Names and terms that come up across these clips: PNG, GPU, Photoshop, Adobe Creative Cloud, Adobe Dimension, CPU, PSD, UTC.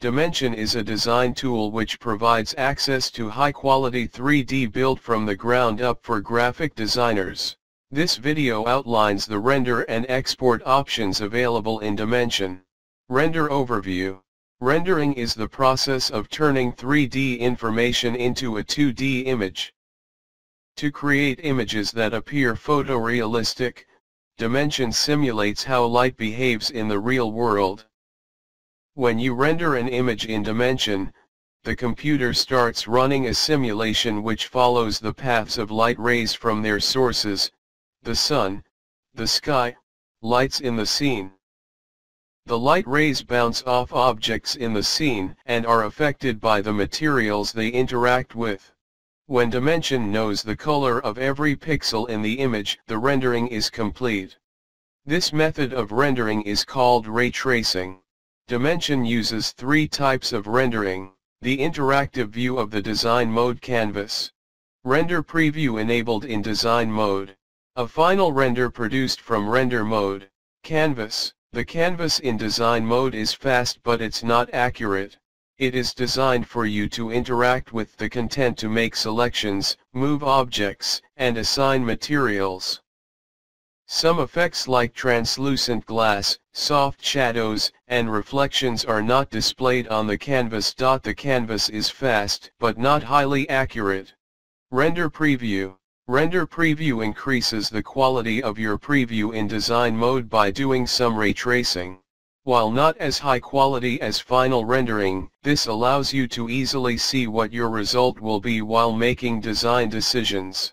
Dimension is a design tool which provides access to high-quality 3D build from the ground up for graphic designers. This video outlines the render and export options available in Dimension. Render overview. Rendering is the process of turning 3D information into a 2D image. To create images that appear photorealistic, Dimension simulates how light behaves in the real world. When you render an image in Dimension, the computer starts running a simulation which follows the paths of light rays from their sources, the sun, the sky, lights in the scene. The light rays bounce off objects in the scene and are affected by the materials they interact with. When Dimension knows the color of every pixel in the image, the rendering is complete. This method of rendering is called ray tracing. Dimension uses three types of rendering. The interactive view of the design mode canvas. Render preview enabled in design mode. A final render produced from render mode. Canvas. The canvas in design mode is fast but it's not accurate. It is designed for you to interact with the content to make selections, move objects, and assign materials. Some effects like translucent glass, soft shadows, and reflections are not displayed on the canvas. The canvas is fast but not highly accurate. Render preview. Render preview increases the quality of your preview in design mode by doing some ray tracing. While not as high quality as final rendering, this allows you to easily see what your result will be while making design decisions.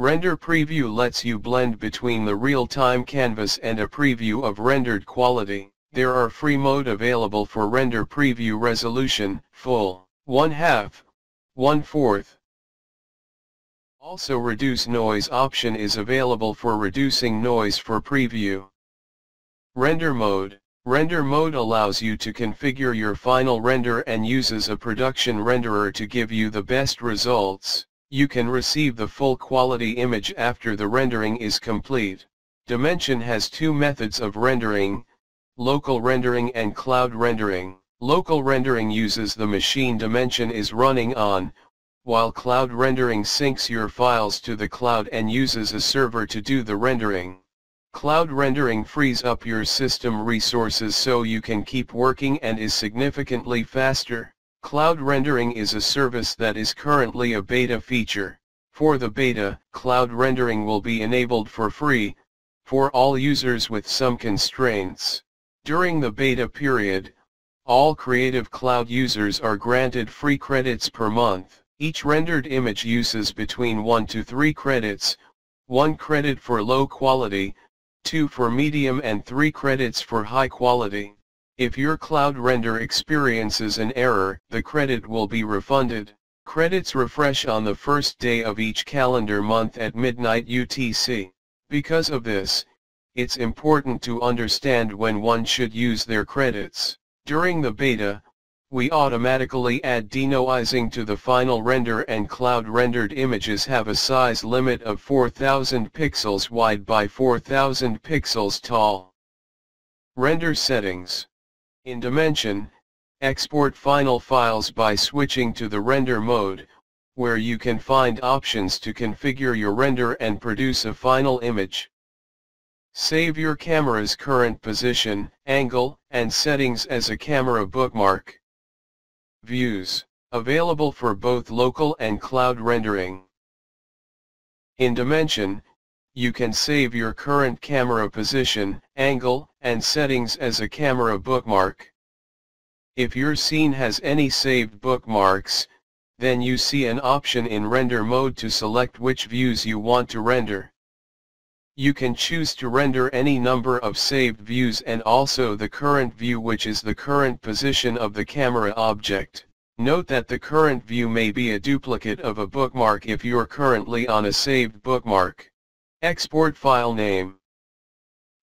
Render preview lets you blend between the real-time canvas and a preview of rendered quality. There are free mode available for render preview resolution, full, 1/2, 1/4. Also reduce noise option is available for reducing noise for preview. Render mode. Render mode allows you to configure your final render and uses a production renderer to give you the best results. You can receive the full quality image after the rendering is complete. Dimension has two methods of rendering, local rendering and cloud rendering. Local rendering uses the machine Dimension is running on, while cloud rendering syncs your files to the cloud and uses a server to do the rendering. Cloud rendering frees up your system resources so you can keep working and is significantly faster. Cloud rendering is a service that is currently a beta feature. For the beta, cloud rendering will be enabled for free, for all users with some constraints. During the beta period, all Creative Cloud users are granted free credits per month. Each rendered image uses between 1 to 3 credits, 1 credit for low quality, 2 for medium and 3 credits for high quality. If your cloud render experiences an error, the credit will be refunded. Credits refresh on the first day of each calendar month at midnight UTC. Because of this, it's important to understand when one should use their credits. During the beta, we automatically add denoising to the final render, and cloud rendered images have a size limit of 4000 pixels wide by 4000 pixels tall. Render settings. In Dimension, export final files by switching to the render mode, where you can find options to configure your render and produce a final image. Save your camera's current position, angle, and settings as a camera bookmark. Views, available for both local and cloud rendering. In Dimension, you can save your current camera position, angle, and settings as a camera bookmark. If your scene has any saved bookmarks, then you see an option in render mode to select which views you want to render. You can choose to render any number of saved views and also the current view, which is the current position of the camera object. Note that the current view may be a duplicate of a bookmark if you're currently on a saved bookmark. Export file name.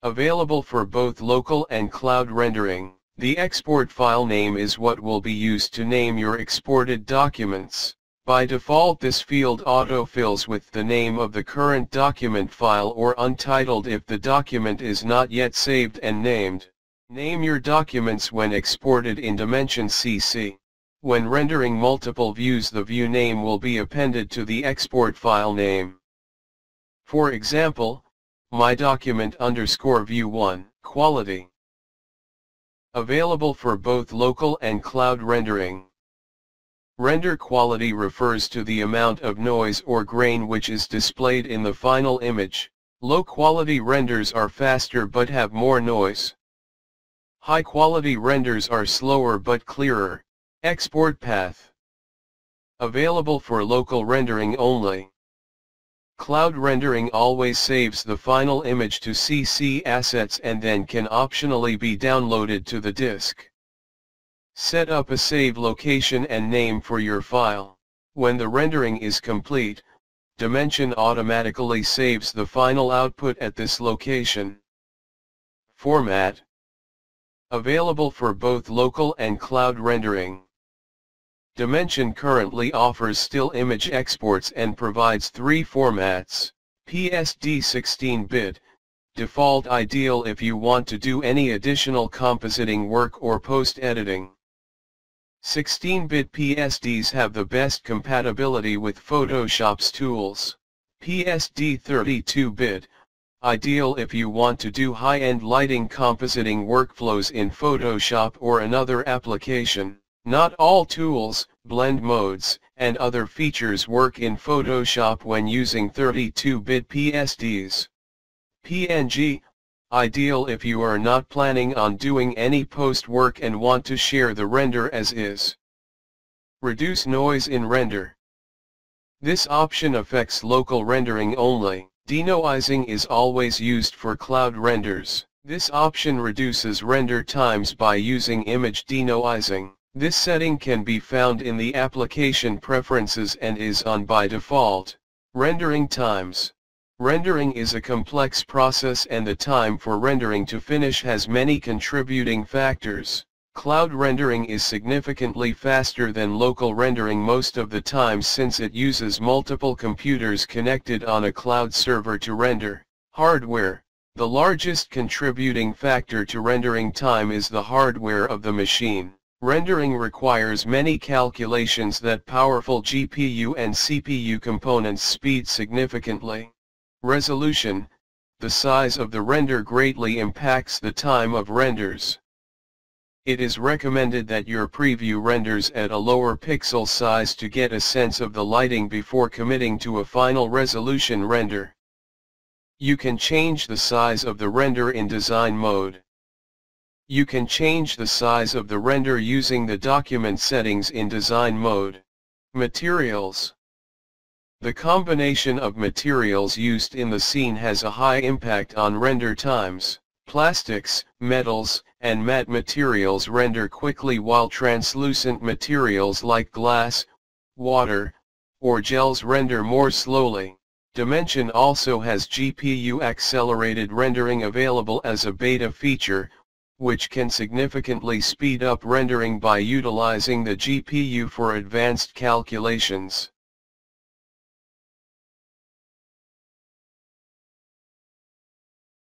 Available for both local and cloud rendering. The export file name is what will be used to name your exported documents. By default, this field autofills with the name of the current document file or untitled if the document is not yet saved and named. Name your documents when exported in Dimension CC. When rendering multiple views, the view name will be appended to the export file name. For example, my document _ view 1, quality. Available for both local and cloud rendering. Render quality refers to the amount of noise or grain which is displayed in the final image. Low quality renders are faster but have more noise. High quality renders are slower but clearer. Export path. Available for local rendering only. Cloud rendering always saves the final image to CC assets and then can optionally be downloaded to the disk. Set up a save location and name for your file. When the rendering is complete, Dimension automatically saves the final output at this location. Format. Available for both local and cloud rendering. Dimension currently offers still image exports and provides 3 formats: PSD 16-bit, default ideal if you want to do any additional compositing work or post-editing. 16-bit PSDs have the best compatibility with Photoshop's tools. PSD 32-bit, ideal if you want to do high-end lighting compositing workflows in Photoshop or another application. Not all tools, blend modes, and other features work in Photoshop when using 32-bit PSDs. PNG, ideal if you are not planning on doing any post work and want to share the render as is. Reduce noise in render. This option affects local rendering only. Denoising is always used for cloud renders. This option reduces render times by using image denoising. This setting can be found in the application preferences and is on by default. Rendering times. Rendering is a complex process and the time for rendering to finish has many contributing factors. Cloud rendering is significantly faster than local rendering most of the time since it uses multiple computers connected on a cloud server to render. Hardware. The largest contributing factor to rendering time is the hardware of the machine. Rendering requires many calculations that powerful GPU and CPU components speed significantly. Resolution. The size of the render greatly impacts the time of renders. It is recommended that your preview renders at a lower pixel size to get a sense of the lighting before committing to a final resolution render. You can change the size of the render in design mode. You can change the size of the render using the document settings in design mode. Materials. The combination of materials used in the scene has a high impact on render times. Plastics, metals, and matte materials render quickly while translucent materials like glass, water, or gels render more slowly. Dimension also has GPU accelerated rendering available as a beta feature, which can significantly speed up rendering by utilizing the GPU for advanced calculations.